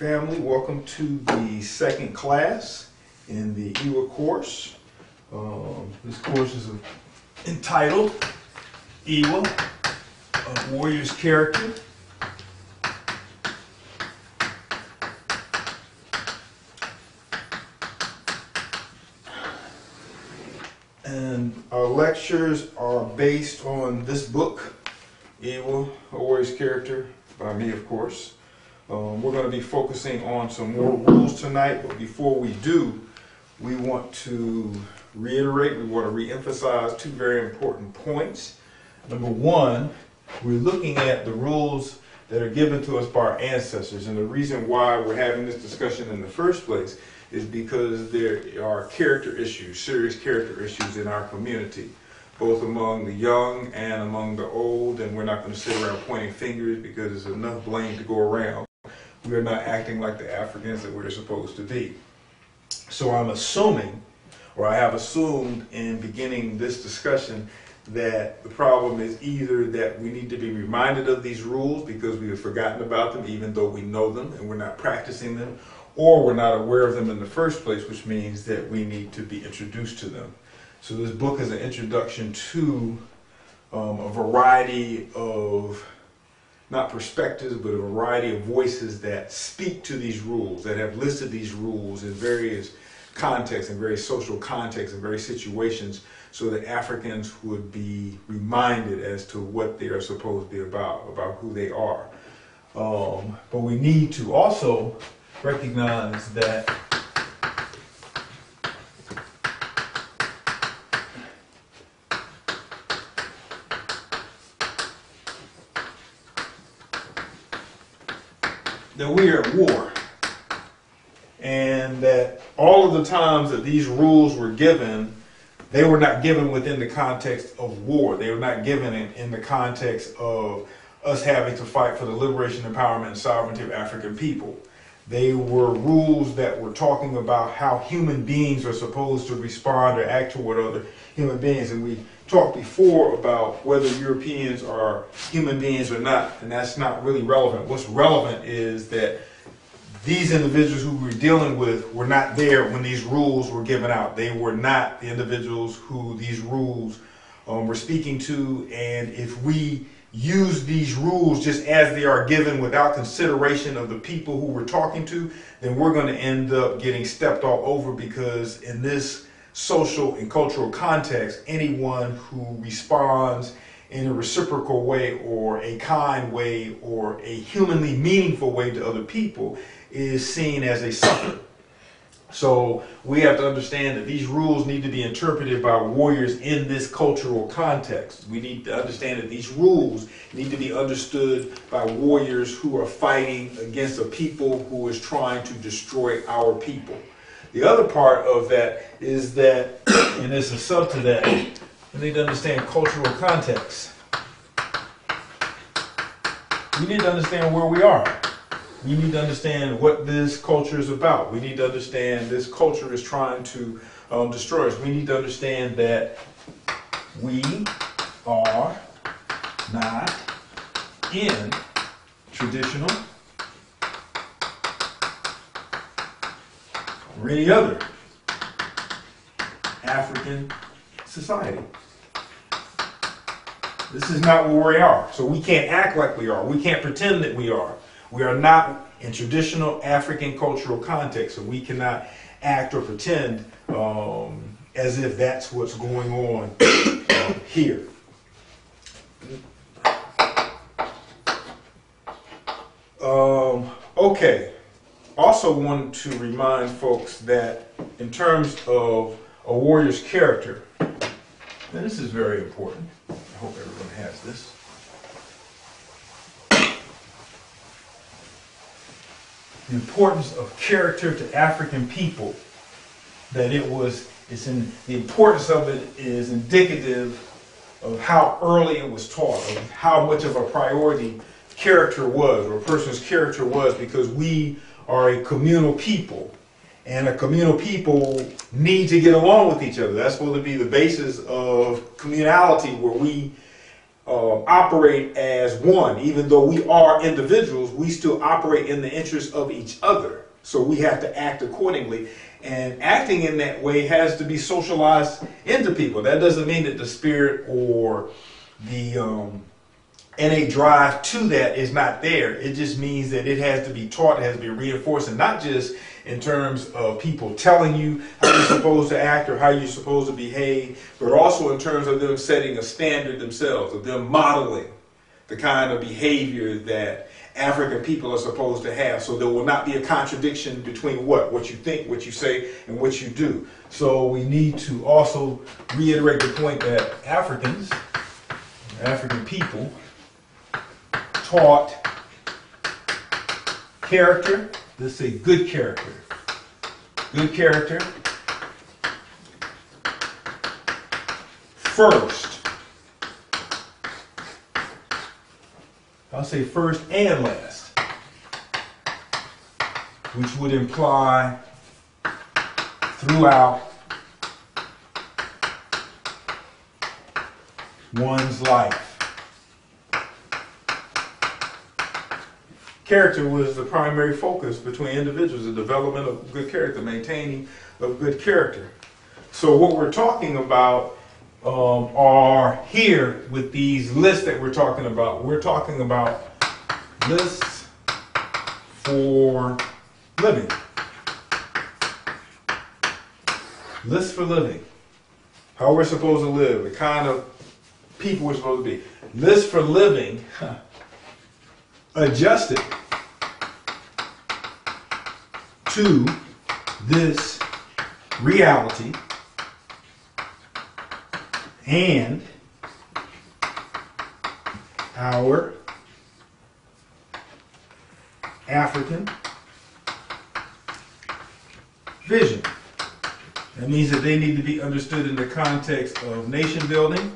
Family, welcome to the second class in the IWA course. This course is entitled IWA, A Warrior's Character. And our lectures are based on this book, IWA, A Warrior's Character, by me, of course. We're going to be focusing on some more rules tonight, but before we do, we want to reiterate, we want to re-emphasize two very important points. Number one, we're looking at the rules that are given to us by our ancestors, and the reason why we're having this discussion in the first place is because there are character issues, serious character issues in our community, both among the young and among the old, and we're not going to sit around pointing fingers because there's enough blame to go around. We're not acting like the Africans that we're supposed to be. So I'm assuming, or I have assumed in beginning this discussion, that the problem is either that we need to be reminded of these rules because we have forgotten about them even though we know them and we're not practicing them, or we're not aware of them in the first place, which means that we need to be introduced to them. So this book is an introduction to a variety of, not perspectives, but a variety of voices that speak to these rules, that have listed these rules in various contexts, in various social contexts, in various situations, so that Africans would be reminded as to what they are supposed to be about who they are. But we need to also recognize that we are at war, and that all of the times that these rules were given, they were not given within the context of war. They were not given in the context of us having to fight for the liberation, empowerment, and sovereignty of African people. They were rules that were talking about how human beings are supposed to respond or act toward other human beings. And we talked before about whether Europeans are human beings or not, and that's not really relevant. What's relevant is that these individuals who we're dealing with were not there when these rules were given out. They were not the individuals who these rules were speaking to, and if we use these rules just as they are given without consideration of the people who we're talking to, then we're going to end up getting stepped all over, because in this social and cultural context, anyone who responds in a reciprocal way or a kind way or a humanly meaningful way to other people is seen as a sucker. So we have to understand that these rules need to be interpreted by warriors in this cultural context. We need to understand that these rules need to be understood by warriors who are fighting against a people who is trying to destroy our people. The other part of that is that, and there's a sub to that, we need to understand cultural context. We need to understand where we are. We need to understand what this culture is about. We need to understand this culture is trying to destroy us. We need to understand that we are not in traditional or any other African society. This is not where we are. So we can't act like we are. We can't pretend that we are. We are not in traditional African cultural context, so we cannot act or pretend as if that's what's going on here. Okay. Also wanted to remind folks that in terms of a warrior's character, and this is very important, I hope everyone has this, the importance of character to African people, that the importance of it is indicative of how early it was taught, of how much of a priority character was, or a person's character was, because we are a communal people, and a communal people need to get along with each other. That's supposed to be the basis of communality, where we operate as one. Even though we are individuals, we still operate in the interest of each other. So we have to act accordingly. And acting in that way has to be socialized into people. That doesn't mean that the spirit or the innate drive to that is not there. It just means that it has to be taught, it has to be reinforced, and not just in terms of people telling you how you're supposed to act or how you're supposed to behave, but also in terms of them setting a standard themselves, of them modeling the kind of behavior that African people are supposed to have, so there will not be a contradiction between what you think, what you say, and what you do. So we need to also reiterate the point that African people, taught character, let's say good character first. I'll say first and last, which would imply throughout one's life. Character was the primary focus between individuals, the development of good character, maintaining of good character. So what we're talking about are here with these lists that we're talking about. We're talking about lists for living. Lists for living. How we're supposed to live, the kind of people we're supposed to be. Lists for living adjusted to this reality. And our African vision. That means that they need to be understood in the context of nation building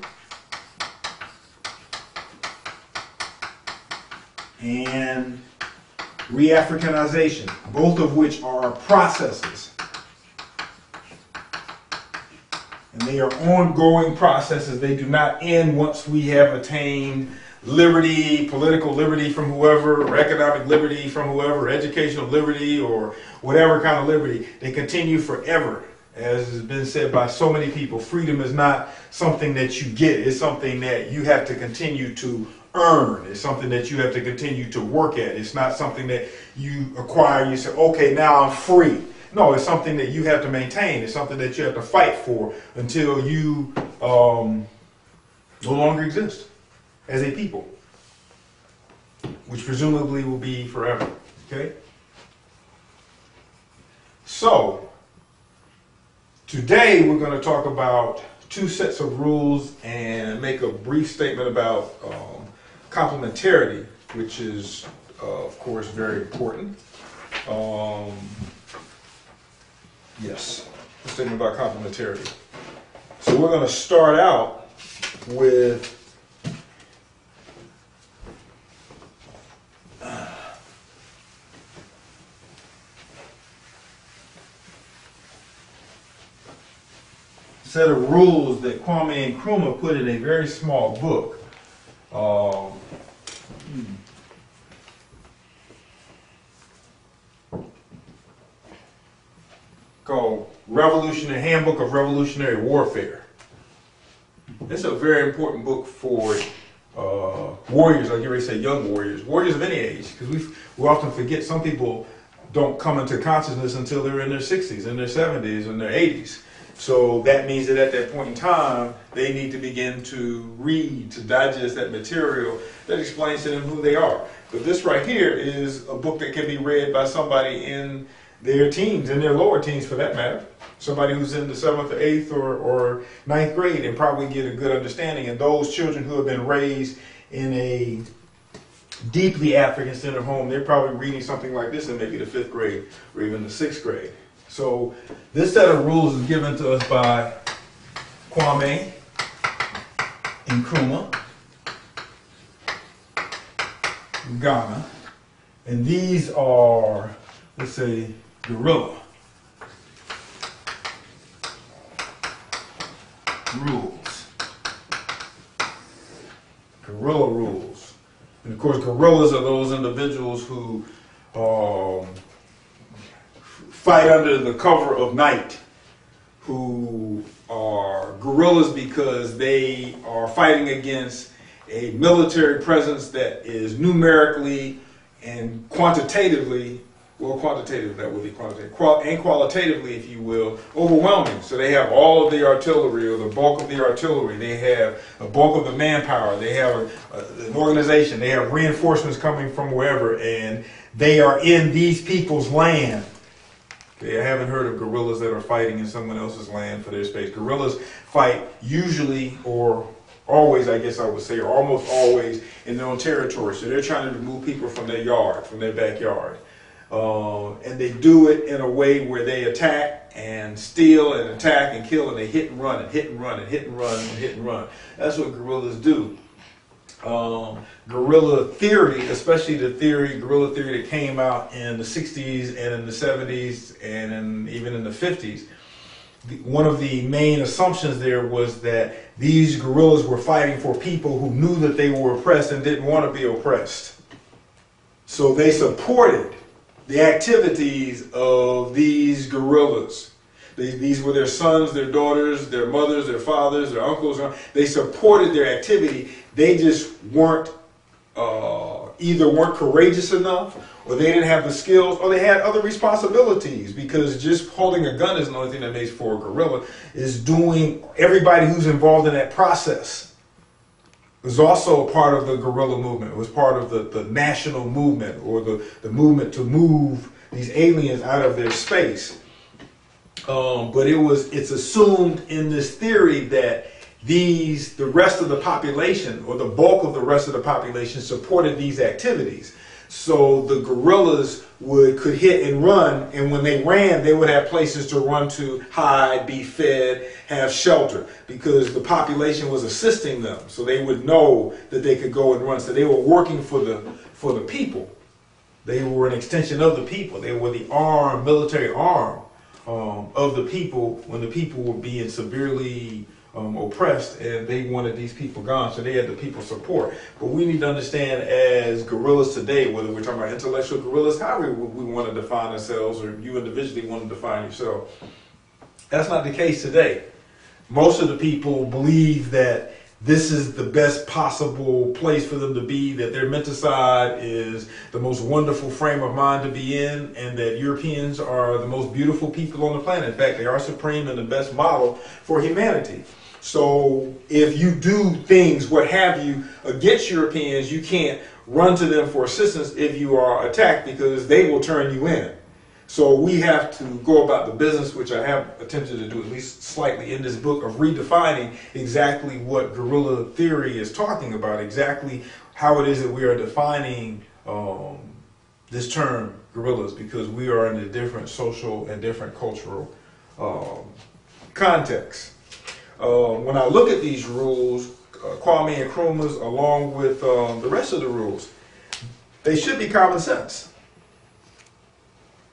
and re-Africanization, both of which are processes. And they are ongoing processes. They do not end once we have attained liberty, political liberty from whoever, or economic liberty from whoever, or educational liberty, or whatever kind of liberty. They continue forever. As has been said by so many people, freedom is not something that you get. It's something that you have to continue to earn. It's something that you have to continue to work at. It's not something that you acquire and you say, okay, now I'm free. No, it's something that you have to maintain. It's something that you have to fight for until you no longer exist as a people, which presumably will be forever, okay? So, today we're going to talk about two sets of rules and make a brief statement about complementarity, which is, of course, very important. Yes, a statement about complementarity. So we're going to start out with a set of rules that Kwame Nkrumah put in a very small book. Called Revolutionary Handbook of Revolutionary Warfare. It's a very important book for warriors, like you already said, young warriors, warriors of any age, because we often forget some people don't come into consciousness until they're in their 60s, in their 70s, in their 80s. So that means that at that point in time, they need to begin to read, to digest that material that explains to them who they are. But this right here is a book that can be read by somebody in their teens, and their lower teens for that matter. Somebody who's in the 7th or 8th or 9th grade and probably get a good understanding. And those children who have been raised in a deeply African-centered home, they're probably reading something like this in maybe the 5th grade or even the 6th grade. So this set of rules is given to us by Kwame Nkrumah, Ghana. And these are, let's say, guerrilla rules. guerrilla rules. And of course, guerrillas are those individuals who fight under the cover of night, who are guerrillas because they are fighting against a military presence that is numerically and quantitatively, well, quantitative, that would be quantitative, and qualitatively, if you will, overwhelming. So they have all of the artillery, or the bulk of the artillery. They have a bulk of the manpower. They have an organization. They have reinforcements coming from wherever, and they are in these people's land. Okay, I haven't heard of guerrillas that are fighting in someone else's land for their space. Guerrillas fight usually, or always, I guess I would say, or almost always, in their own territory. So they're trying to remove people from their yard, from their backyard. And they do it in a way where they attack and steal and attack and kill, and they hit and run and hit and run and hit and run and hit and run. That's what guerrillas do. Guerrilla theory, especially the theory, guerrilla theory that came out in the 60s and in the 70s and even in the 50s, one of the main assumptions there was that these guerrillas were fighting for people who knew that they were oppressed and didn't want to be oppressed. So they supported the activities of these guerrillas. These were their sons, their daughters, their mothers, their fathers, their uncles. They supported their activity. They just weren't, either weren't courageous enough, or they didn't have the skills, or they had other responsibilities, because just holding a gun is the only thing that makes for a guerrilla, is doing everybody who's involved in that process. It was also a part of the guerrilla movement. It was part of the national movement, or the movement to move these aliens out of their space. But it's assumed in this theory that the rest of the population, or the bulk of the rest of the population, supported these activities. So the guerrillas could hit and run, and when they ran, they would have places to run to, hide, be fed, have shelter, because the population was assisting them. So they would know that they could go and run. So they were working for the people. They were an extension of the people. They were the armed, military arm of the people when the people were being severely oppressed, and they wanted these people gone, so they had the people's support. But we need to understand, as guerrillas today, whether we're talking about intellectual guerrillas, however we want to define ourselves, or you individually want to define yourself, that's not the case today. Most of the people believe that this is the best possible place for them to be, that their mental side is the most wonderful frame of mind to be in, and that Europeans are the most beautiful people on the planet. In fact, they are supreme and the best model for humanity. So if you do things, what have you, against Europeans, you can't run to them for assistance if you are attacked, because they will turn you in. So we have to go about the business, which I have attempted to do at least slightly in this book, of redefining exactly what guerrilla theory is talking about, exactly how it is that we are defining this term guerrillas, because we are in a different social and different cultural context. When I look at these rules, Kwame Nkrumah's, along with the rest of the rules, they should be common sense.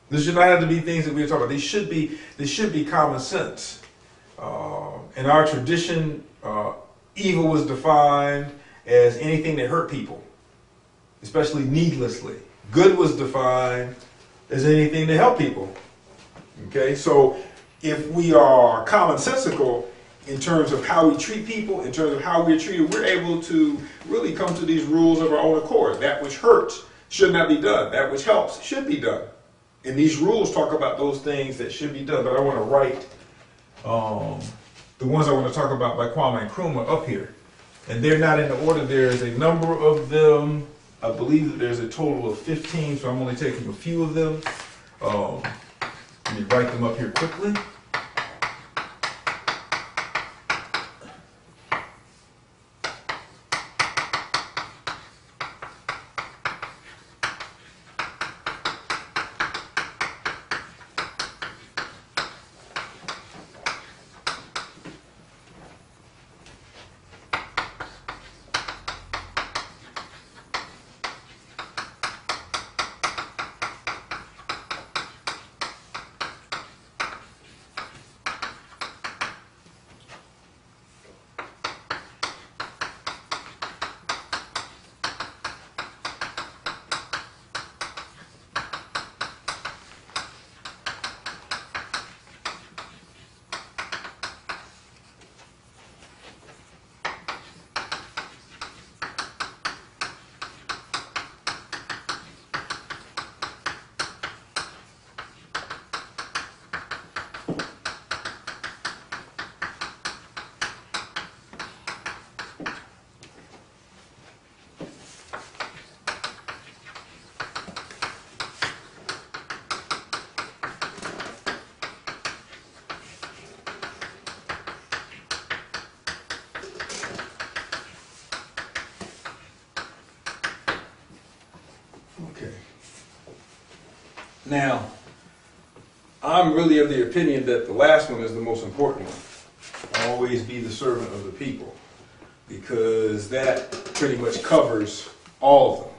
This should not have to be things that we're talking about. They should be common sense. In our tradition, evil was defined as anything that hurt people, especially needlessly. Good was defined as anything to help people. Okay, so if we are commonsensical in terms of how we treat people, in terms of how we're treated, we're able to really come to these rules of our own accord. That which hurts should not be done. That which helps should be done. And these rules talk about those things that should be done, but I want to write the ones I want to talk about by Kwame Nkrumah up here. And they're not in the order. There is a number of them. I believe that there's a total of 15, so I'm only taking a few of them. Let me write them up here quickly. Now, I'm really of the opinion that the last one is the most important one. Always be the servant of the people, because that pretty much covers all of them.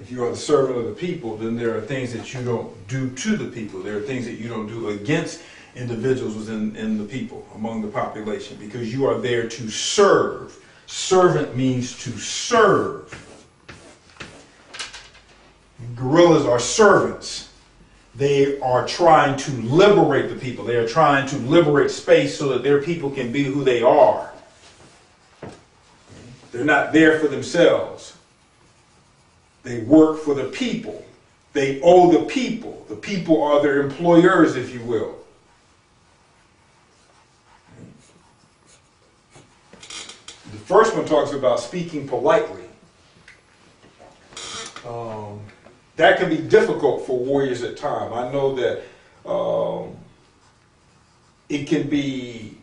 If you are the servant of the people, then there are things that you don't do to the people. There are things that you don't do against individuals within the people, among the population, because you are there to serve. Servant means to serve. Guerrillas are servants. They are trying to liberate the people. They are trying to liberate space so that their people can be who they are. They're not there for themselves. They work for the people. They owe the people. The people are their employers, if you will. The first one talks about speaking politely. That can be difficult for warriors at times. I know that it can be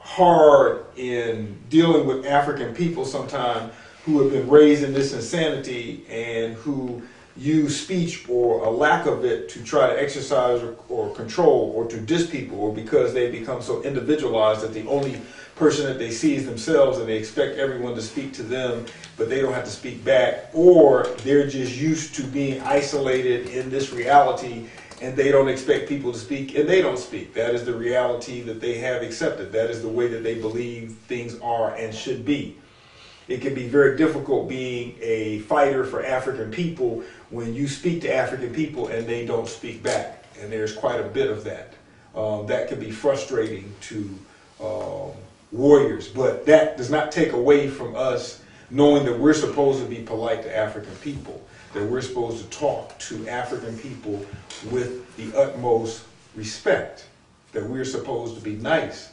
hard in dealing with African people sometimes who have been raised in this insanity and who use speech or a lack of it to try to exercise or control or to diss people, or because they become so individualized that the only person that they see is themselves and they expect everyone to speak to them, but they don't have to speak back, or they're just used to being isolated in this reality and they don't expect people to speak and they don't speak. That is the reality that they have accepted. That is the way that they believe things are and should be. It can be very difficult being a fighter for African people when you speak to African people and they don't speak back. And there's quite a bit of that. That can be frustrating to warriors, but that does not take away from us knowing that we're supposed to be polite to African people, that we're supposed to talk to African people with the utmost respect, that we're supposed to be nice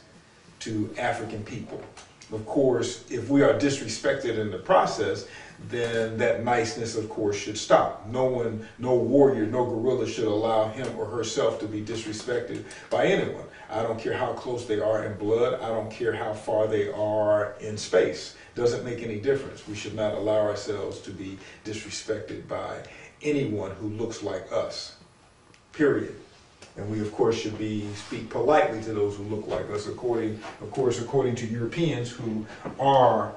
to African people. Of course, if we are disrespected in the process, then that niceness, of course, should stop. No one, no warrior, no guerrilla should allow him or herself to be disrespected by anyone. I don't care how close they are in blood. I don't care how far they are in space. Doesn't make any difference. We should not allow ourselves to be disrespected by anyone who looks like us, period. And we, of course, should speak politely to those who look like us, according to Europeans who are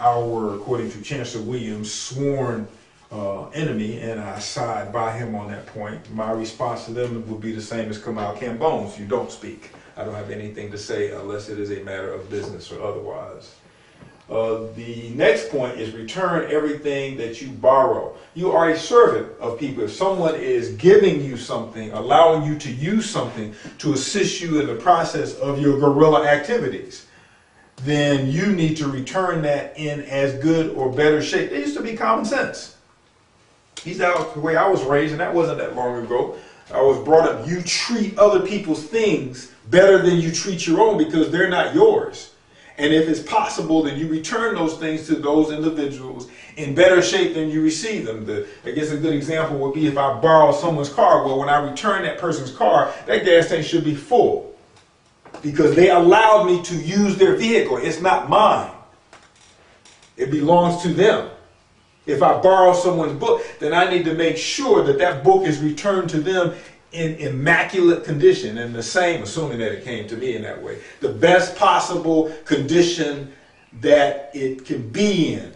according to Chancellor Williams, sworn enemy, and I side by him on that point. My response to them would be the same as Kamau Kambon's: you don't speak. I don't have anything to say unless it is a matter of business or otherwise. The next point is return everything that you borrow. You are a servant of people. If someone is giving you something, allowing you to use something to assist you in the process of your guerrilla activities, then you need to return that in as good or better shape. It used to be common sense. That was the way I was raised, and that wasn't that long ago. I was brought up, you treat other people's things better than you treat your own because they're not yours. And if it's possible, then you return those things to those individuals in better shape than you receive them. I guess a good example would be if I borrow someone's car. Well, when I return that person's car, that gas tank should be full because they allowed me to use their vehicle. It's not mine. It belongs to them. If I borrow someone's book, then I need to make sure that that book is returned to them in immaculate condition, and the same, assuming that it came to me in that way, the best possible condition that it can be in.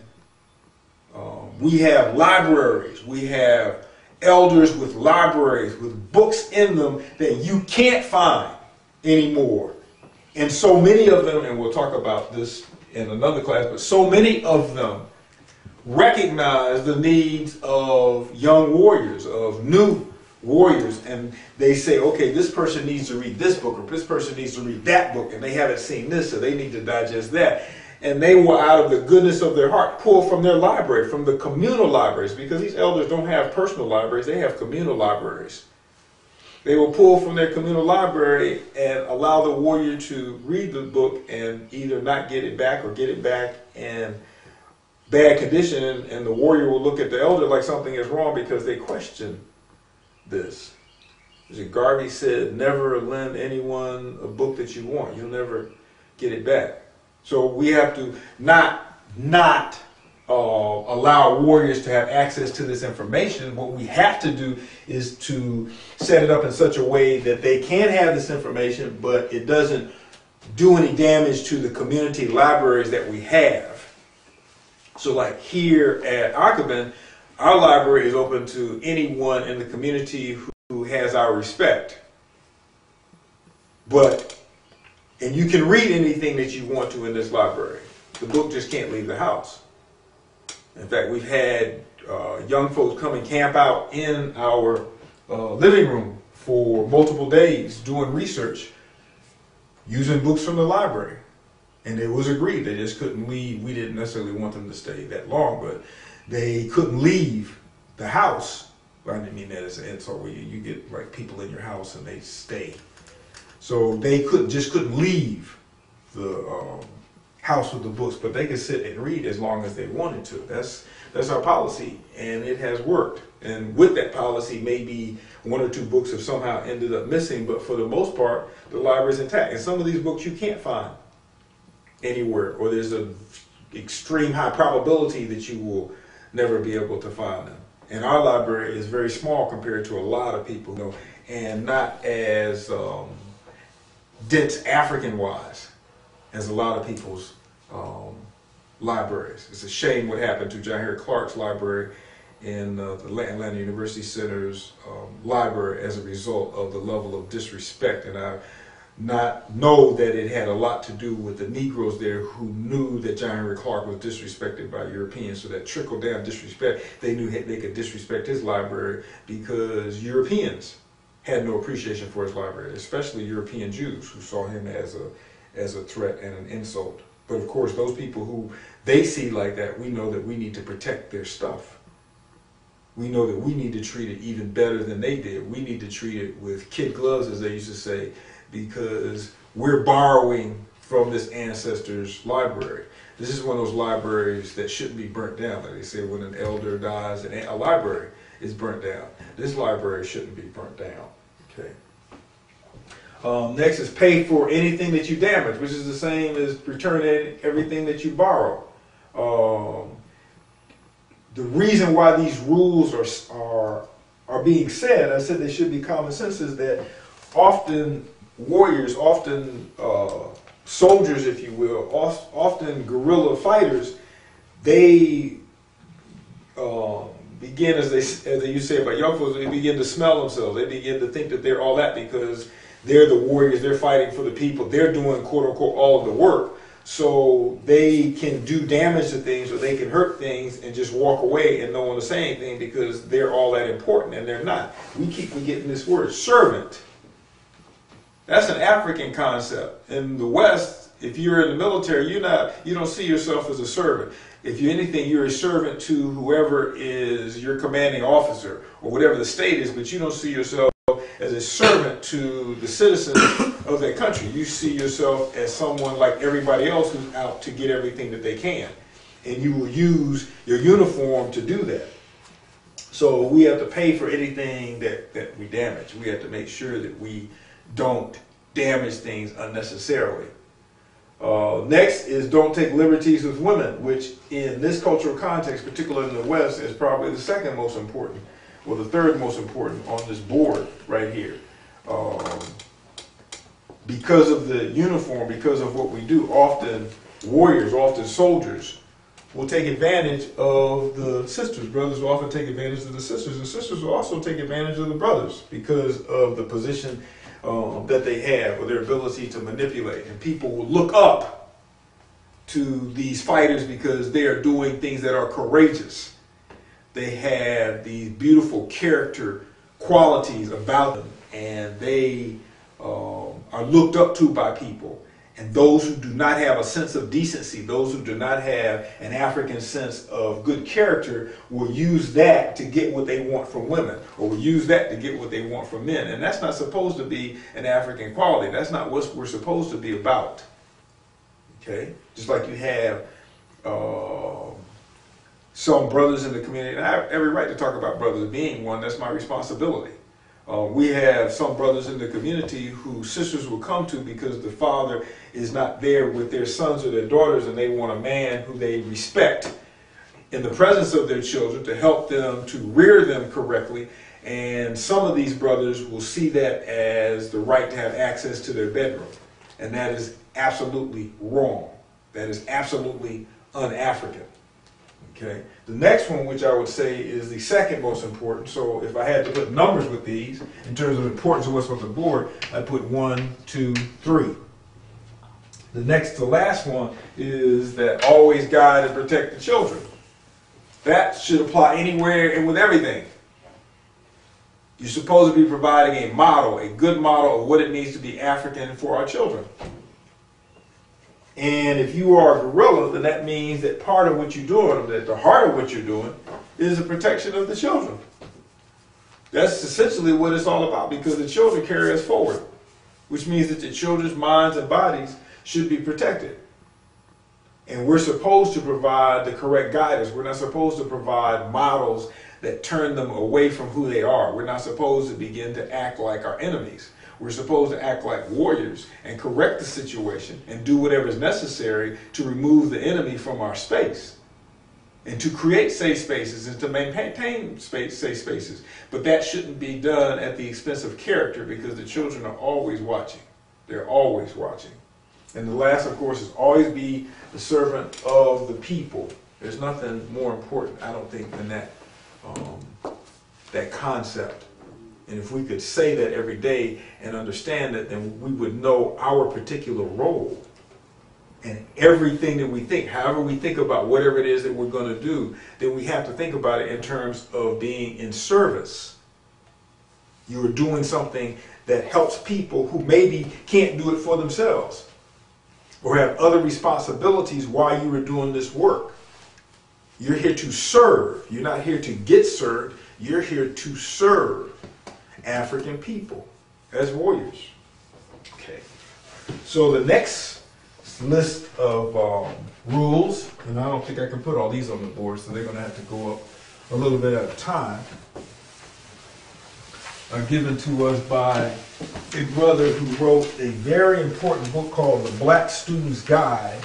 We have libraries, we have elders with libraries, with books in them that you can't find anymore. And so many of them, and we'll talk about this in another class, but so many of them recognize the needs of young warriors, of new warriors, and they say, okay, this person needs to read this book, or this person needs to read that book, and they haven't seen this, so they need to digest that. And they will, out of the goodness of their heart, pull from their library, from the communal libraries, because these elders don't have personal libraries, they have communal libraries. They will pull from their communal library and allow the warrior to read the book and either not get it back or get it back in bad condition, and the warrior will look at the elder like something is wrong because they question this. Garvey said, never lend anyone a book that you want. You'll never get it back. So we have to not allow warriors to have access to this information, what we have to do is to set it up in such a way that they can have this information, but it doesn't do any damage to the community libraries that we have. So like here at Akoben, our library is open to anyone in the community who has our respect. But, and you can read anything that you want to in this library. The book just can't leave the house. In fact, we've had young folks come and camp out in our living room for multiple days doing research using books from the library. And it was agreed they just couldn't leave. We didn't necessarily want them to stay that long, but they couldn't leave the house. Well, I didn't mean that as an insult where you get like people in your house and they stay. So they just couldn't leave the house with the books, but they could sit and read as long as they wanted to. That's our policy, and it has worked. And with that policy, maybe one or two books have somehow ended up missing, but for the most part, the library is intact. And some of these books you can't find anywhere, or there's an extreme high probability that you will never be able to find them. And our library is very small compared to a lot of people, you know, and not as dense African-wise as a lot of people's libraries. It's a shame what happened to John Henrik Clarke's library in the Atlanta University Center's library as a result of the level of disrespect. And I know that it had a lot to do with the Negroes there who knew that John Henrik Clarke was disrespected by Europeans. So that trickle-down disrespect, they knew they could disrespect his library because Europeans had no appreciation for his library, especially European Jews who saw him as a threat and an insult. But of course, those people who they see like that, we know that we need to protect their stuff. We know that we need to treat it even better than they did. We need to treat it with kid gloves, as they used to say, because we're borrowing from this ancestor's library. This is one of those libraries that shouldn't be burnt down. Like they say, when an elder dies, a library is burnt down. This library shouldn't be burnt down. Okay. Next is pay for anything that you damage, which is the same as returning everything that you borrow. The reason why these rules are being said, I said they should be common sense, is that often warriors, often soldiers, if you will, often guerrilla fighters, they begin, as they used to say about young folks, they begin to smell themselves. They begin to think that they're all that because they're the warriors, they're fighting for the people, they're doing quote-unquote all of the work. So they can do damage to things or they can hurt things and just walk away and no one will say anything because they're all that important, and they're not. We keep forgetting this word, servant. That's an African concept. In the West, if you're in the military, you don't see yourself as a servant. If you're anything, you're a servant to whoever is your commanding officer or whatever the state is, but you don't see yourself as a servant to the citizens of that country. You see yourself as someone like everybody else who's out to get everything that they can. And you will use your uniform to do that. So we have to pay for anything that we damage. We have to make sure that we don't damage things unnecessarily. Next is don't take liberties with women, which in this cultural context, particularly in the West, is probably the second most important. Well, the third most important on this board right here. Because of the uniform, because of what we do, often warriors, often soldiers will take advantage of the sisters. Brothers will often take advantage of the sisters, and sisters will also take advantage of the brothers because of the position that they have or their ability to manipulate. And people will look up to these fighters because they are doing things that are courageous. They have these beautiful character qualities about them, and they are looked up to by people. And those who do not have a sense of decency, those who do not have an African sense of good character, will use that to get what they want from women, or will use that to get what they want from men. And that's not supposed to be an African quality. That's not what we're supposed to be about. Okay? Just like you have some brothers in the community, and I have every right to talk about brothers being one, that's my responsibility. We have some brothers in the community who sisters will come to because the father is not there with their sons or their daughters, and they want a man who they respect in the presence of their children to help them to rear them correctly. And some of these brothers will see that as the right to have access to their bedroom. And that is absolutely wrong. That is absolutely un-African. Okay. The next one, which I would say is the second most important, so if I had to put numbers with these, in terms of importance of what's on the board, I'd put 1, 2, 3. The next to last one is that always guide and protect the children. That should apply anywhere and with everything. You're supposed to be providing a model, a good model of what it means to be African for our children. And if you are a guerrilla, then that means that part of what you're doing, that the heart of what you're doing, is the protection of the children. That's essentially what it's all about, because the children carry us forward, which means that the children's minds and bodies should be protected. And we're supposed to provide the correct guidance. We're not supposed to provide models that turn them away from who they are. We're not supposed to begin to act like our enemies. We're supposed to act like warriors and correct the situation and do whatever is necessary to remove the enemy from our space and to create safe spaces and to maintain safe spaces. But that shouldn't be done at the expense of character, because the children are always watching. They're always watching. And the last, of course, is always be the servant of the people. There's nothing more important, I don't think, than that, that concept. And if we could say that every day and understand it, then we would know our particular role. And everything that we think, however we think about whatever it is that we're going to do, then we have to think about it in terms of being in service. You're doing something that helps people who maybe can't do it for themselves or have other responsibilities while you were doing this work. You're here to serve. You're not here to get served. You're here to serve African people as warriors. Okay. So the next list of rules, and I don't think I can put all these on the board, so they're going to have to go up a little bit at a time, are given to us by a brother who wrote a very important book called The Black Student's Guide,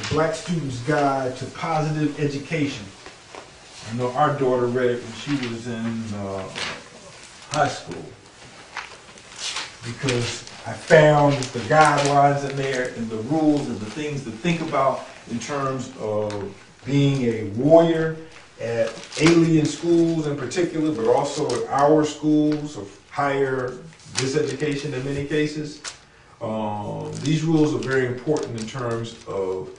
The Black Student's Guide to Positive Education. I know our daughter read it when she was in high school, because I found the guidelines in there and the rules and the things to think about in terms of being a warrior at alien schools in particular, but also at our schools of higher diseducation in many cases. These rules are very important in terms of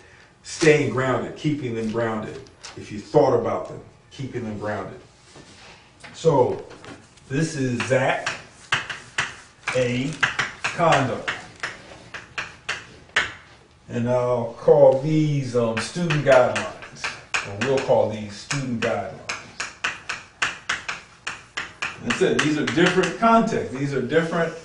staying grounded, keeping them grounded. If you thought about them, keeping them grounded. So, this is Zak E. Kondo. And I'll call these student guidelines. Or we'll call these student guidelines. That's it. These are different contexts. These are different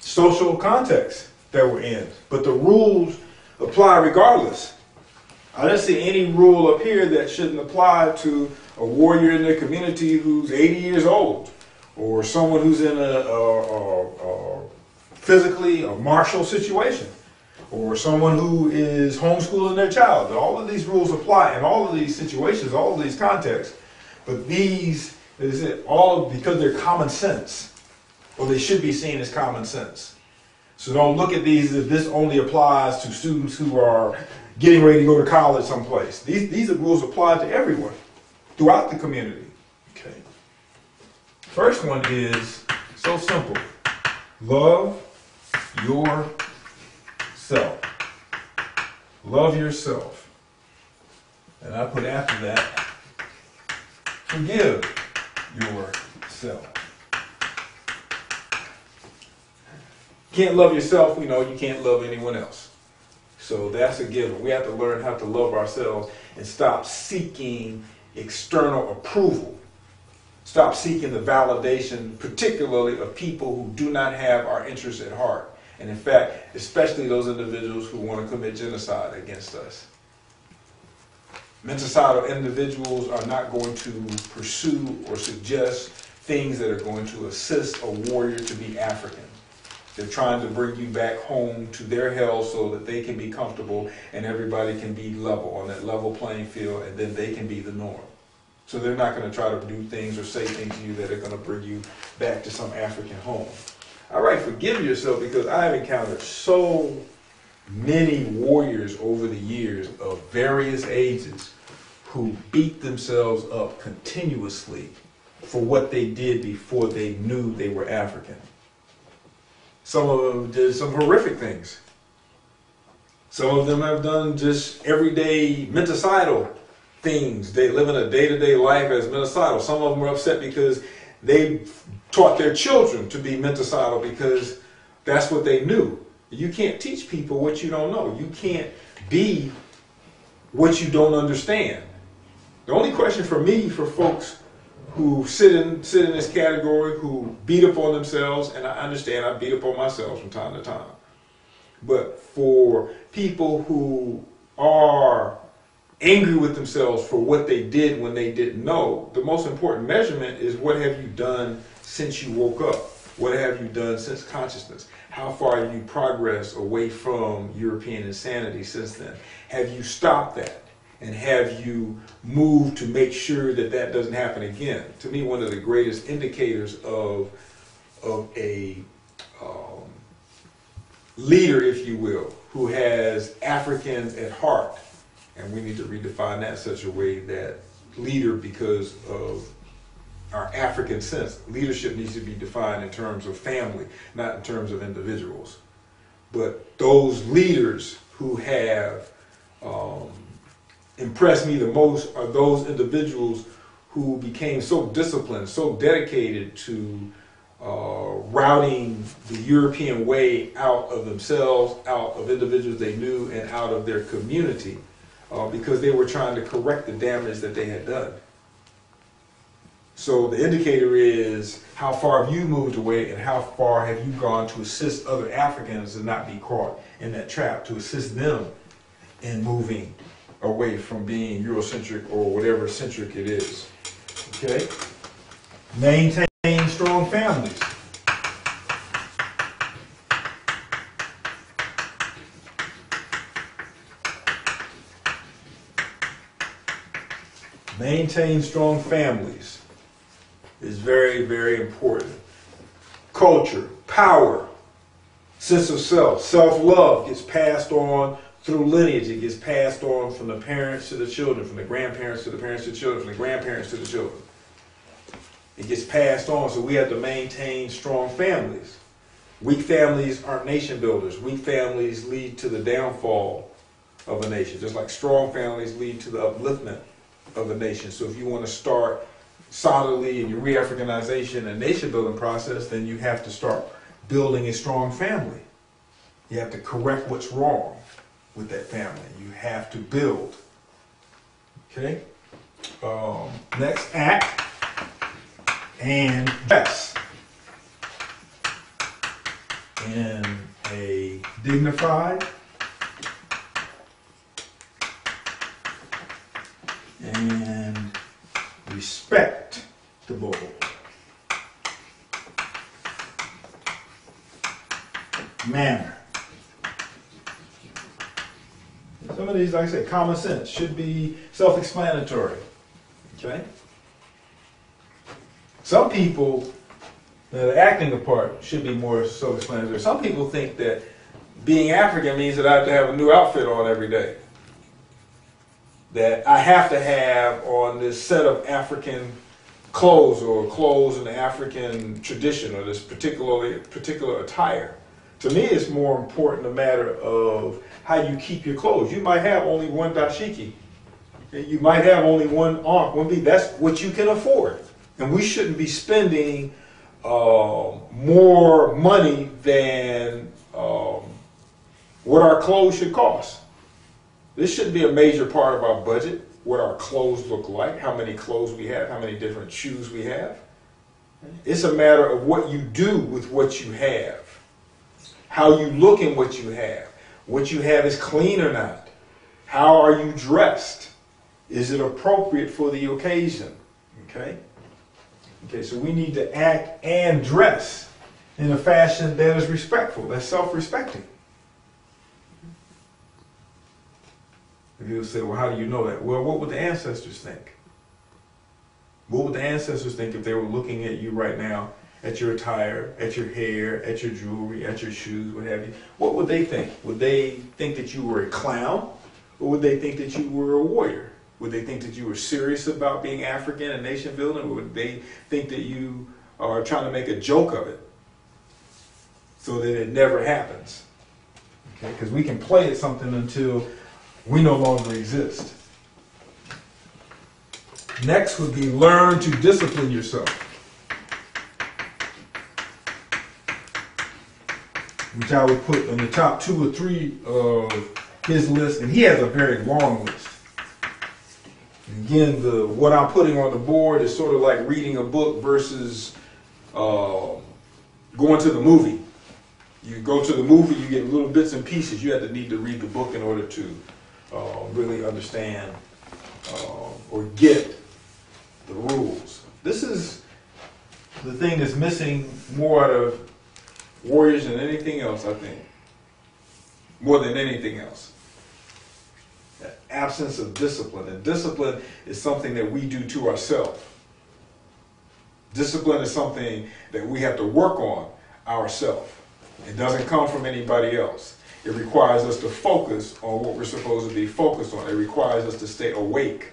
social contexts that we're in. But the rules apply regardless. I didn't see any rule up here that shouldn't apply to a warrior in the community who's 80 years old, or someone who's in a physically a martial situation, or someone who is homeschooling their child. All of these rules apply in all of these situations, all of these contexts. But these, is it all because they're common sense, or they should be seen as common sense. So don't look at these as if this only applies to students who are getting ready to go to college someplace. These are rules applied to everyone throughout the community. Okay. First one is so simple. Love yourself. Love yourself. And I put after that, forgive yourself. You can't love yourself, we know you can't love anyone else. So that's a given. We have to learn how to love ourselves and stop seeking external approval. Stop seeking the validation, particularly of people who do not have our interests at heart. And in fact, especially those individuals who want to commit genocide against us. Genocidal individuals are not going to pursue or suggest things that are going to assist a warrior to be African. They're trying to bring you back home to their hell so that they can be comfortable and everybody can be level, on that level playing field, and then they can be the norm. So they're not going to try to do things or say things to you that are going to bring you back to some African home. All right, forgive yourself, because I've encountered so many warriors over the years of various ages who beat themselves up continuously for what they did before they knew they were African. Some of them did some horrific things. Some of them have done just everyday menocidal things. They live in a day-to-day life as menocidal. Some of them are upset because they taught their children to be menocidal because that's what they knew. You can't teach people what you don't know. You can't be what you don't understand. The only question for me, for folks who sit in this category, who beat up on themselves, and I understand I beat up on myself from time to time, but for people who are angry with themselves for what they did when they didn't know, the most important measurement is what have you done since you woke up? What have you done since consciousness? How far have you progressed away from European insanity since then? Have you stopped that? And have you moved to make sure that that doesn't happen again? To me, one of the greatest indicators of a leader, if you will, who has Africans at heart, and we need to redefine that in such a way that leader, because of our African sense, leadership needs to be defined in terms of family, not in terms of individuals. But those leaders who have impressed me the most are those individuals who became so disciplined, so dedicated to routing the European way out of themselves, out of individuals they knew, and out of their community, because they were trying to correct the damage that they had done. So the indicator is how far have you moved away and how far have you gone to assist other Africans and not be caught in that trap, to assist them in moving away from being Eurocentric or whatever centric it is. Okay? Maintain strong families. Maintain strong families is very, very important. Culture, power, sense of self, self-love gets passed on through lineage. It gets passed on from the parents to the children, from the grandparents to the parents to the children, from the grandparents to the children. It gets passed on, so we have to maintain strong families. Weak families aren't nation builders. Weak families lead to the downfall of a nation, just like strong families lead to the upliftment of a nation. So if you want to start solidly in your re-Africanization and nation building process, then you have to start building a strong family. You have to correct what's wrong with that family. You have to build. Okay? Next, act and dress in a dignified and respectable manner. Some of these, like I said, common sense, should be self-explanatory. Okay? Some people, the acting part should be more self-explanatory. Some people think that being African means that I have to have a new outfit on every day, that I have to have on this set of African clothes, or clothes in the African tradition, or this particular attire. To me, it's more important a matter of how you keep your clothes. You might have only one dashiki. You might have only one ankh, one bead. That's what you can afford. And we shouldn't be spending more money than what our clothes should cost. This shouldn't be a major part of our budget, what our clothes look like, how many clothes we have, how many different shoes we have. It's a matter of what you do with what you have, how you look in what you have. What you have is clean or not. How are you dressed? Is it appropriate for the occasion? Okay? Okay, so we need to act and dress in a fashion that is respectful, that's self-respecting. And you'll say, well, how do you know that? Well, what would the ancestors think? What would the ancestors think if they were looking at you right now, at your attire, at your hair, at your jewelry, at your shoes, what have you? What would they think? Would they think that you were a clown? Or would they think that you were a warrior? Would they think that you were serious about being African and nation building? Or would they think that you are trying to make a joke of it so that it never happens? Okay? Because we can play at something until we no longer exist. Next would be learn to discipline yourself, which I would put in the top 2 or 3 of his list, and he has a very long list. And again, what I'm putting on the board is sort of like reading a book versus going to the movie. You go to the movie, you get little bits and pieces. You have to need to read the book in order to really understand or get the rules. This is the thing that's missing more out of warriors than anything else, I think. More than anything else. The absence of discipline. And discipline is something that we do to ourselves. Discipline is something that we have to work on ourselves. It doesn't come from anybody else. It requires us to focus on what we're supposed to be focused on. It requires us to stay awake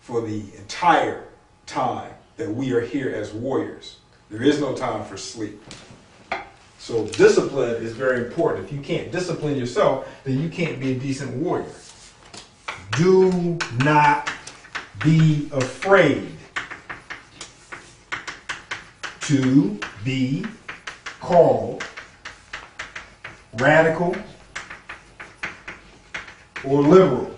for the entire time that we are here as warriors. There is no time for sleep. So discipline is very important. If you can't discipline yourself, then you can't be a decent warrior. Do not be afraid to be called radical or liberal.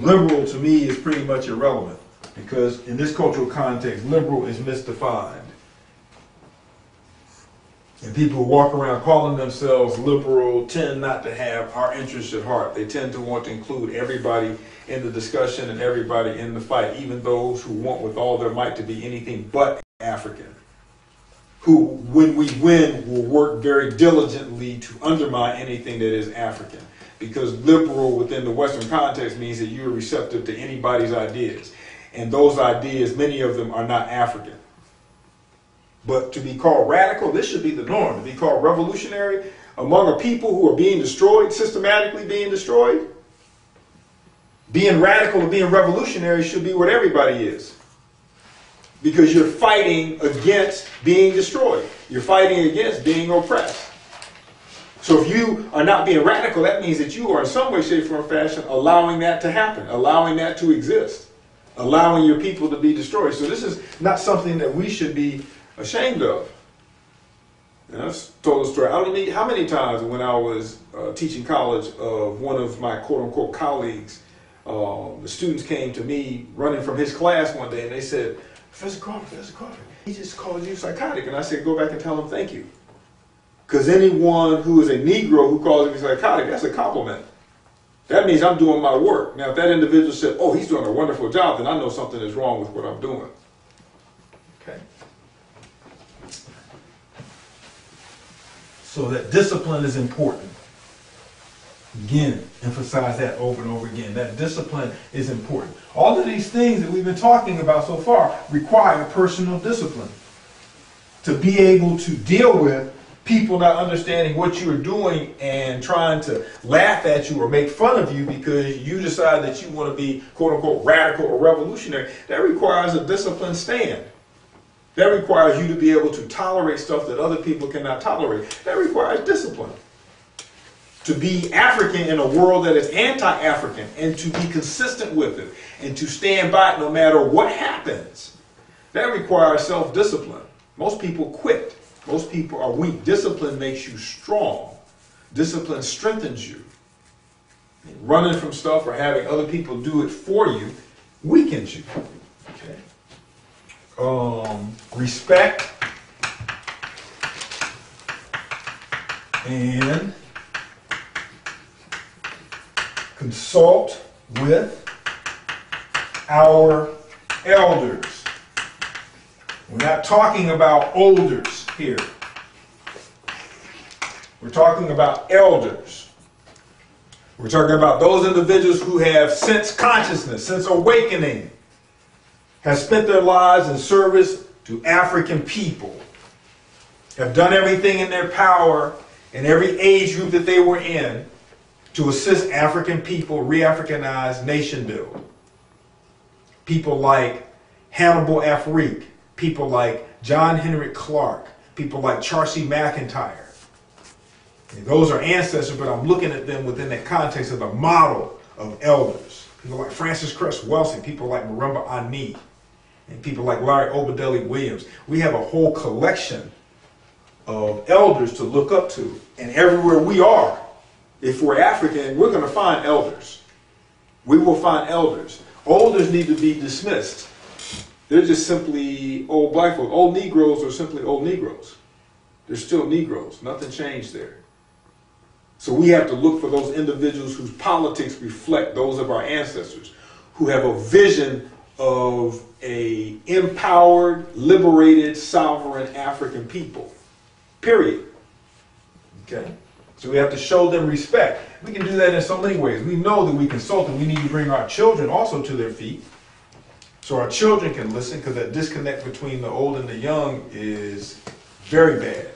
Liberal to me is pretty much irrelevant because in this cultural context, liberal is misdefined. And people who walk around calling themselves liberal tend not to have our interests at heart. They tend to want to include everybody in the discussion and everybody in the fight, even those who want with all their might to be anything but African, who, when we win, will work very diligently to undermine anything that is African. Because liberal within the Western context means that you're receptive to anybody's ideas. And those ideas, many of them are not African. But to be called radical, this should be the norm. To be called revolutionary among a people who are being destroyed, systematically being destroyed. Being radical or being revolutionary should be what everybody is. Because you're fighting against being destroyed. You're fighting against being oppressed. So if you are not being radical, that means that you are in some way, shape, form, or fashion allowing that to happen, allowing that to exist, allowing your people to be destroyed. So this is not something that we should be ashamed of. And I've told a story, I don't know how many times when I was teaching college of one of my quote-unquote colleagues, the students came to me running from his class one day and they said, Professor Crawford, he just called you psychotic. And I said, go back and tell him thank you. Because anyone who is a Negro who calls me psychotic, that's a compliment. That means I'm doing my work. Now, if that individual said, oh, he's doing a wonderful job, then I know something is wrong with what I'm doing. Okay. So that discipline is important. Again, emphasize that over and over again. That discipline is important. All of these things that we've been talking about so far require personal discipline. To be able to deal with people not understanding what you are doing and trying to laugh at you or make fun of you because you decide that you want to be quote-unquote radical or revolutionary, that requires a disciplined stand. That requires you to be able to tolerate stuff that other people cannot tolerate. That requires discipline. To be African in a world that is anti-African and to be consistent with it and to stand by it no matter what happens, that requires self-discipline. Most people quit. Most people are weak. Discipline makes you strong. Discipline strengthens you. Running from stuff or having other people do it for you weakens you. Okay. Respect and consult with our elders. We're not talking about olders here. We're talking about elders. We're talking about those individuals who have, since consciousness, since awakening, have spent their lives in service to African people, have done everything in their power in every age group that they were in to assist African people re-Africanize, nation build. People like Hannibal Afrique, people like John Henrik Clarke, people like Charcy McIntyre. And those are ancestors, but I'm looking at them within the context of the model of elders. People like Francis Cress Wilson, people like Marumba Ani, and people like Larry Obadele Williams. We have a whole collection of elders to look up to. And everywhere we are, if we're African, we're going to find elders. We will find elders. Olders need to be dismissed. They're just simply old black folks. Old Negroes are simply old Negroes. They're still Negroes. Nothing changed there. So we have to look for those individuals whose politics reflect those of our ancestors, who have a vision of an empowered, liberated, sovereign African people. Period. Okay. So we have to show them respect. We can do that in so many ways. We know that we consult and we need to bring our children also to their feet so our children can listen, because that disconnect between the old and the young is very bad.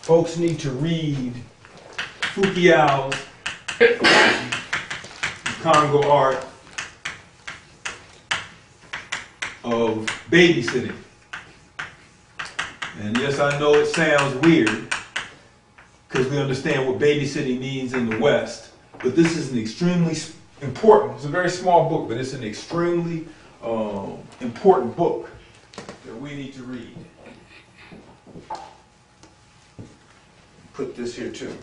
Folks need to read Fukiao's Congo Art of Babysitting. And yes, I know it sounds weird, because we understand what babysitting means in the West, but this is an extremely important, it's a very small book, but it's an extremely important book that we need to read. Put this here too.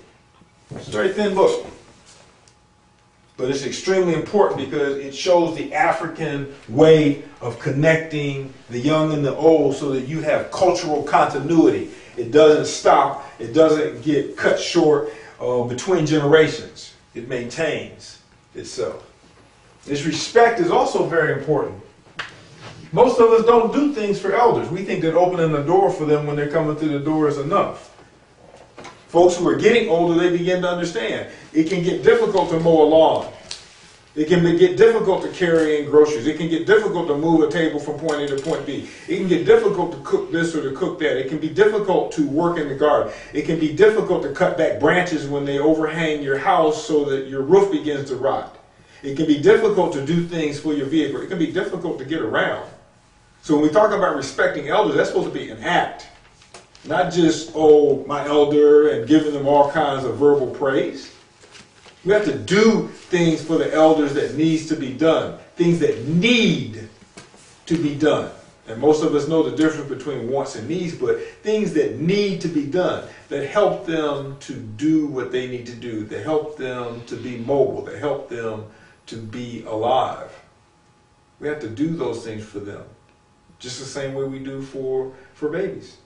It's a very thin book, but it's extremely important because it shows the African way of connecting the young and the old so that you have cultural continuity. It doesn't stop, it doesn't get cut short between generations. It maintains itself. This respect is also very important. Most of us don't do things for elders. We think that opening the door for them when they're coming through the door is enough. Folks who are getting older, they begin to understand. It can get difficult to mow a lawn. It can get difficult to carry in groceries. It can get difficult to move a table from point A to point B. It can get difficult to cook this or to cook that. It can be difficult to work in the garden. It can be difficult to cut back branches when they overhang your house so that your roof begins to rot. It can be difficult to do things for your vehicle. It can be difficult to get around. So when we talk about respecting elders, that's supposed to be an act. Not just, oh, my elder, and giving them all kinds of verbal praise. We have to do things for the elders that needs to be done, things that need to be done. And most of us know the difference between wants and needs, but things that need to be done, that help them to do what they need to do, that help them to be mobile, that help them to be alive. We have to do those things for them, just the same way we do for babies.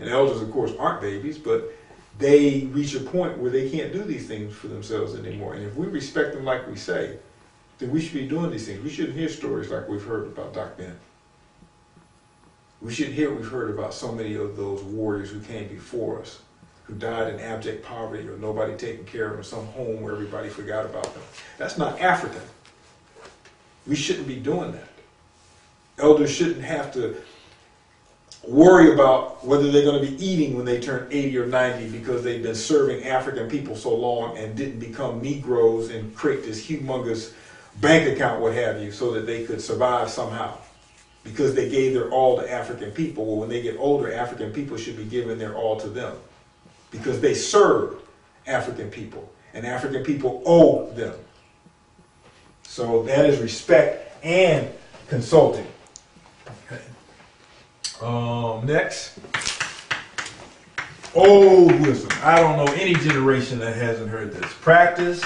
And elders, of course, aren't babies, but they reach a point where they can't do these things for themselves anymore. And if we respect them like we say, then we should be doing these things. We shouldn't hear stories like we've heard about Doc Ben. We shouldn't hear what we've heard about so many of those warriors who came before us, who died in abject poverty or nobody taking care of them, some home where everybody forgot about them. That's not African. We shouldn't be doing that. Elders shouldn't have to worry about whether they're going to be eating when they turn 80 or 90 because they've been serving African people so long and didn't become Negroes and create this humongous bank account, what have you, so that they could survive somehow because they gave their all to African people. Well, when they get older, African people should be giving their all to them because they served African people and African people owe them. So that is respect and consulting. Next, old wisdom. I don't know any generation that hasn't heard this. Practice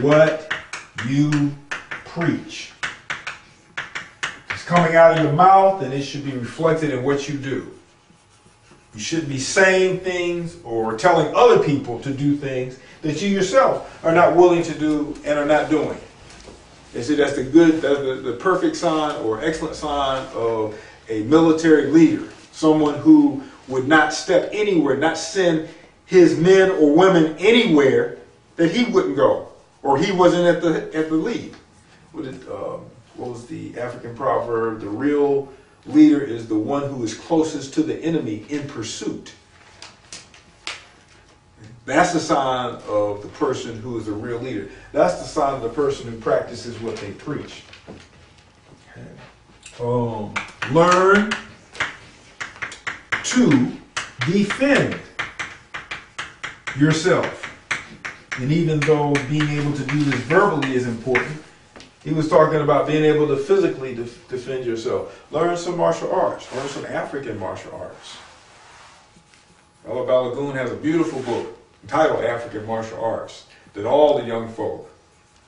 what you preach. It's coming out of your mouth and it should be reflected in what you do. You shouldn't be saying things or telling other people to do things that you yourself are not willing to do and are not doing. They say that's the perfect sign or excellent sign of a military leader, someone who would not step anywhere, not send his men or women anywhere that he wouldn't go, or he wasn't at the lead. What was the African proverb? The real leader is the one who is closest to the enemy in pursuit. That's the sign of the person who is a real leader. That's the sign of the person who practices what they preach. Okay. Learn to defend yourself. And even though being able to do this verbally is important, he was talking about being able to physically defend yourself. Learn some martial arts. Learn some African martial arts. Bala Balagoon has a beautiful book entitled African Martial Arts that all the young folk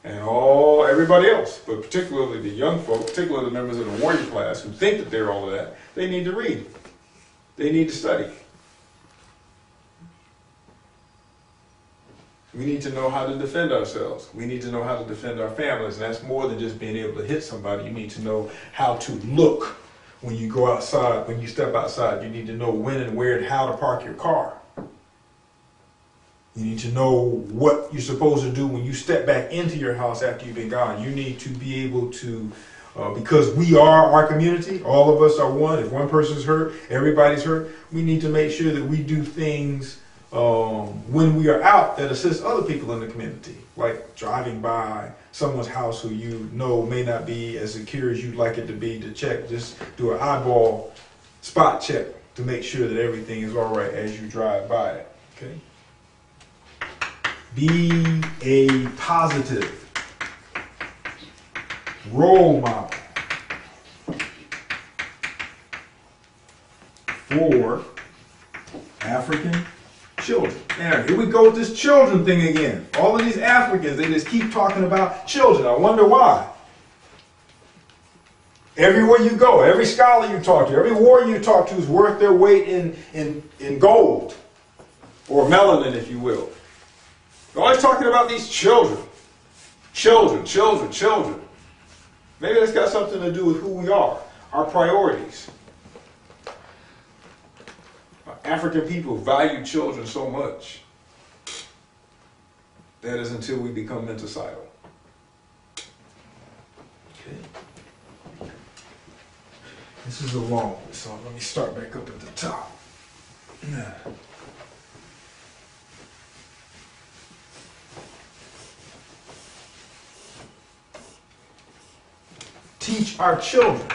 and all everybody else, but particularly the young folk, particularly the members of the warrior class who think that they're all of that, they need to read. They need to study. We need to know how to defend ourselves. We need to know how to defend our families. And that's more than just being able to hit somebody. You need to know how to look when you go outside, when you step outside. You need to know when and where and how to park your car. You need to know what you're supposed to do when you step back into your house after you've been gone. You need to be able to, because we are our community, all of us are one. If one person's hurt, everybody's hurt. We need to make sure that we do things when we are out that assists other people in the community, like driving by someone's house who you know may not be as secure as you'd like it to be, to check, just do an eyeball spot check to make sure that everything is all right as you drive by it. Okay. Be a positive role model for African children. Now, here we go with this children thing again. All of these Africans, they just keep talking about children. I wonder why. Everywhere you go, every scholar you talk to, every warrior you talk to is worth their weight in gold, or melanin, if you will. They're always talking about these children. Children, children, children. Maybe that's got something to do with who we are, our priorities. African people value children so much. That is until we become menticide. Okay. This is a long one, so let me start back up at the top. Teach our children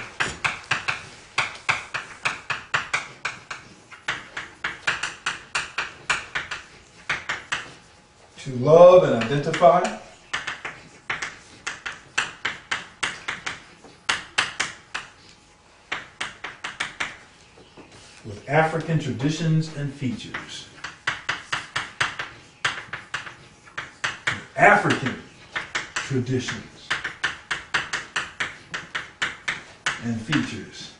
to love and identify with African traditions and features. African traditions and features.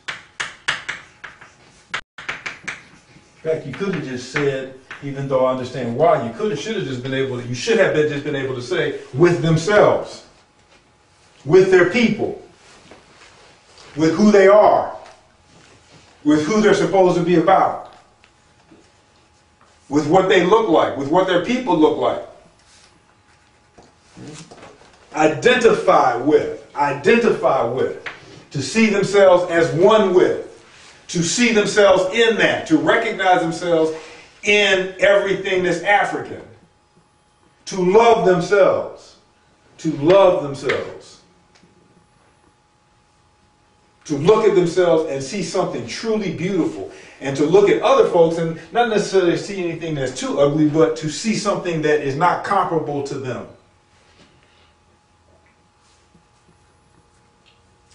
In fact, you could have just said, even though I understand why, you could have, should have just been able to, you should have been, just been able to say, with themselves, with their people, with who they are, with who they're supposed to be about, with what they look like, with what their people look like. Identify with, to see themselves as one with, to see themselves in that, to recognize themselves in everything that's African, to love themselves, to love themselves, to look at themselves and see something truly beautiful, and to look at other folks and not necessarily see anything that's too ugly, but to see something that is not comparable to them,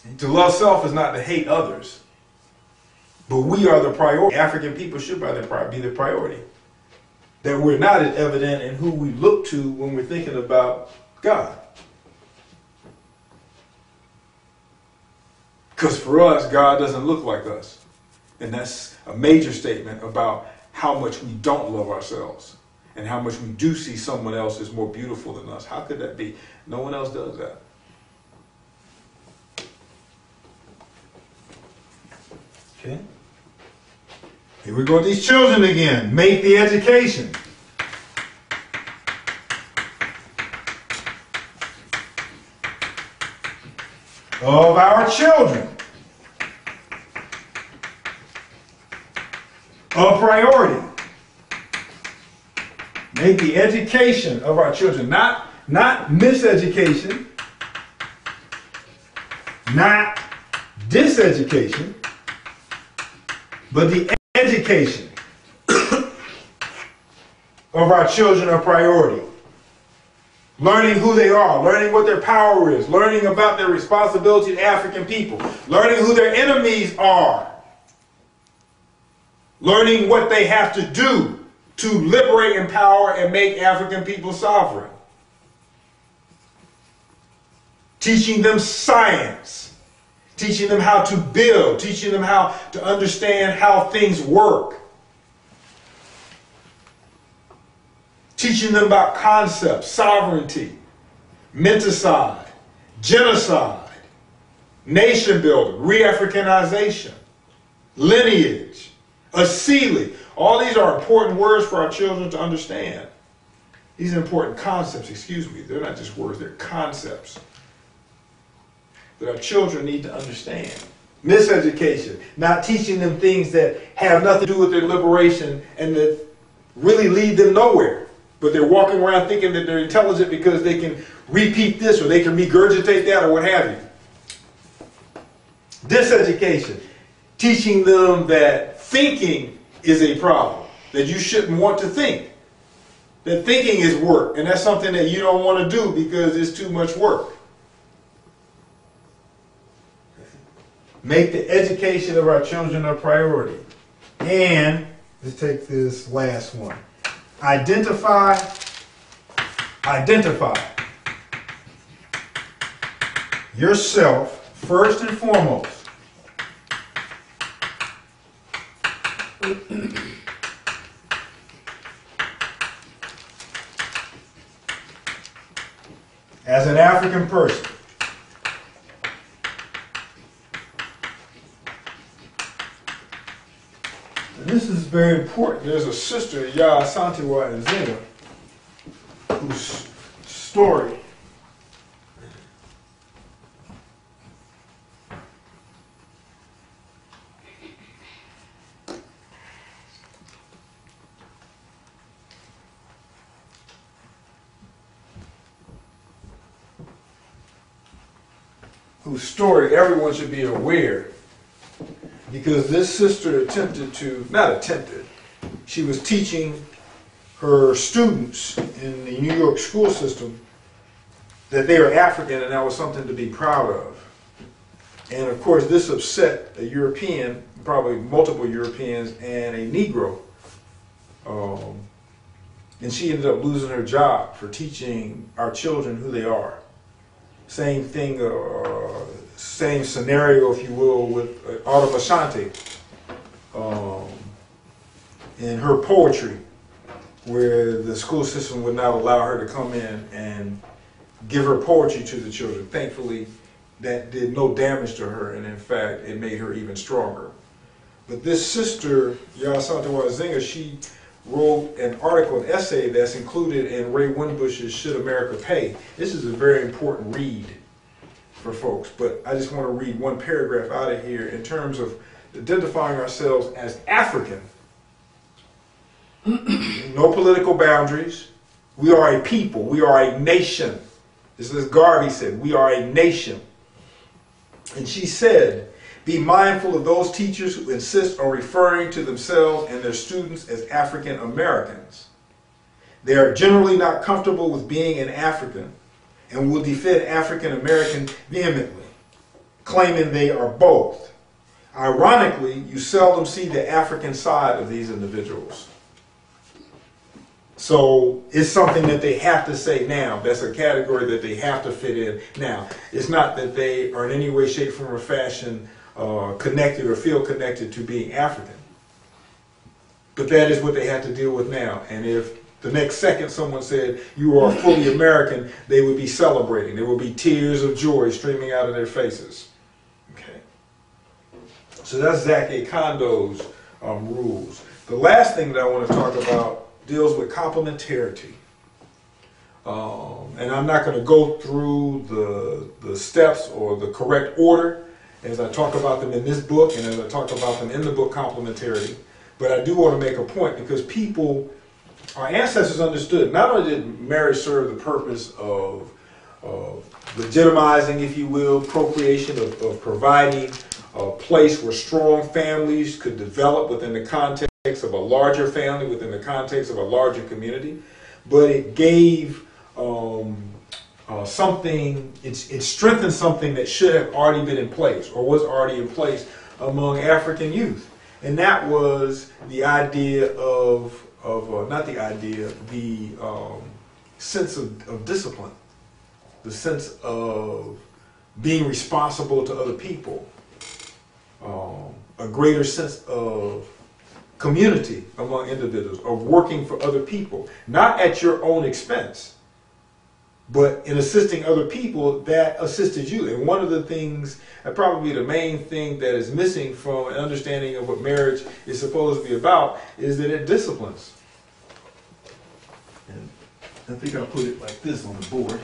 and to love self is not to hate others. But we are the priority. African people should be the priority. That we're not as evident in who we look to when we're thinking about God. Because for us, God doesn't look like us. And that's a major statement about how much we don't love ourselves. And how much we do see someone else as more beautiful than us. How could that be? No one else does that. Okay. Here we go with these children again. Make the education. Of our children. A priority. Make the education of our children. Not miseducation. Not diseducation. But the education of our children a priority. Learning who they are, learning what their power is, learning about their responsibility to African people, learning who their enemies are, learning what they have to do to liberate, empower, and make African people sovereign. Teaching them science, teaching them how to build, teaching them how to understand how things work, teaching them about concepts, sovereignty, menticide, genocide, nation building, re-Africanization, lineage, Asili. All these are important words for our children to understand. These are important concepts, excuse me. They're not just words, they're concepts that our children need to understand. Miseducation, not teaching them things that have nothing to do with their liberation and that really lead them nowhere. But they're walking around thinking that they're intelligent because they can repeat this or they can regurgitate that or what have you. Diseducation, teaching them that thinking is a problem, that you shouldn't want to think, that thinking is work, and that's something that you don't want to do because it's too much work. Make the education of our children a priority. And let's take this last one. Identify yourself first and foremost as an African person. This is very important. There's a sister, Yaa Asantewaa Zinga, whose story everyone should be aware. Because this sister attempted to, not attempted, she was teaching her students in the New York school system that they were African and that was something to be proud of. And of course this upset a European, probably multiple Europeans, and a Negro. And she ended up losing her job for teaching our children who they are. Same thing, same scenario, if you will, with Autumn Ashante in her poetry, where the school system would not allow her to come in and give her poetry to the children. Thankfully, that did no damage to her, and in fact, it made her even stronger. But this sister, Yaa Asantewaa Zinga, she wrote an article, an essay, that's included in Ray Winbush's Should America Pay? This is a very important read for folks, but I just want to read one paragraph out of here in terms of identifying ourselves as African. No political boundaries. We are a people. We are a nation. This is Garvey said, we are a nation. And she said, be mindful of those teachers who insist on referring to themselves and their students as African Americans. They are generally not comfortable with being an African and will defend African American vehemently, claiming they are both. Ironically, you seldom see the African side of these individuals. So it's something that they have to say now. That's a category that they have to fit in now. It's not that they are in any way, shape, form, or fashion connected or feel connected to being African. But that is what they have to deal with now. And if the next second someone said, you are fully American, they would be celebrating. There would be tears of joy streaming out of their faces. Okay. So that's Zak E. Kondo's rules. The last thing that I want to talk about deals with complementarity. And I'm not going to go through the steps or the correct order as I talk about them in this book and as I talk about them in the book Complementarity. But I do want to make a point because people, our ancestors understood, not only did marriage serve the purpose of legitimizing, if you will, procreation, of providing a place where strong families could develop within the context of a larger family, within the context of a larger community, but it gave something, it strengthened something that should have already been in place or was already in place among African youth. And that was the idea of the sense of discipline, the sense of being responsible to other people, a greater sense of community among individuals, of working for other people, not at your own expense, but in assisting other people that assisted you. And one of the things, and probably the main thing that is missing from an understanding of what marriage is supposed to be about, is that it disciplines. And I think I'll put it like this on the board.